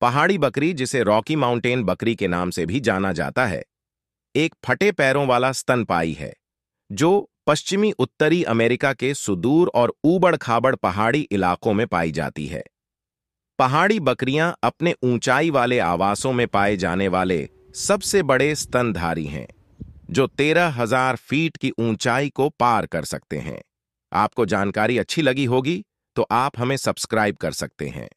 पहाड़ी बकरी, जिसे रॉकी माउंटेन बकरी के नाम से भी जाना जाता है, एक फटे पैरों वाला स्तनपाई है जो पश्चिमी उत्तरी अमेरिका के सुदूर और ऊबड़ खाबड़ पहाड़ी इलाकों में पाई जाती है। पहाड़ी बकरियां अपने ऊंचाई वाले आवासों में पाए जाने वाले सबसे बड़े स्तनधारी हैं, जो 13,000 फीट की ऊंचाई को पार कर सकते हैं। आपको जानकारी अच्छी लगी होगी तो आप हमें सब्सक्राइब कर सकते हैं।